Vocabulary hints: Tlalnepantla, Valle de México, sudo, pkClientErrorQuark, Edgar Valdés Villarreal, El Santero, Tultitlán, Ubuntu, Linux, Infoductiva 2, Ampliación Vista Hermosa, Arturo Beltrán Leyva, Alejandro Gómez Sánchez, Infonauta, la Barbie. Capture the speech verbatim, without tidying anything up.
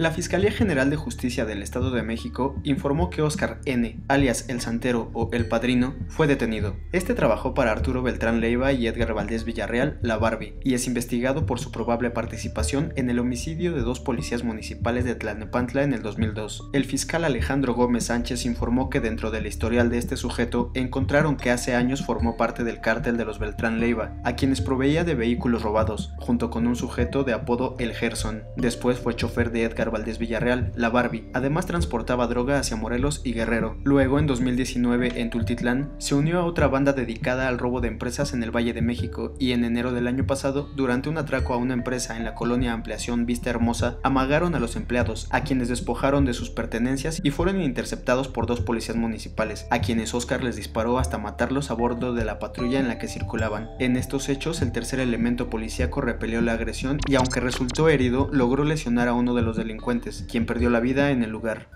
La Fiscalía General de Justicia del Estado de México informó que Oscar N., alias El Santero o El Padrino, fue detenido. Este trabajó para Arturo Beltrán Leyva y Edgar Valdés Villarreal, la Barbie, y es investigado por su probable participación en el homicidio de dos policías municipales de Tlalnepantla en el dos mil dos. El fiscal Alejandro Gómez Sánchez informó que dentro del historial de este sujeto encontraron que hace años formó parte del cártel de los Beltrán Leyva, a quienes proveía de vehículos robados, junto con un sujeto de apodo El Gerson. Después fue chofer de Edgar Valdés Villarreal, la Barbie. Además transportaba droga hacia Morelos y Guerrero. Luego, en dos mil diecinueve, en Tultitlán, se unió a otra banda dedicada al robo de empresas en el Valle de México y en enero del año pasado, durante un atraco a una empresa en la colonia Ampliación Vista Hermosa, amagaron a los empleados, a quienes despojaron de sus pertenencias y fueron interceptados por dos policías municipales, a quienes Oscar les disparó hasta matarlos a bordo de la patrulla en la que circulaban. En estos hechos, el tercer elemento policíaco repelió la agresión y, aunque resultó herido, logró lesionar a uno de los delincuentes, quien perdió la vida en el lugar.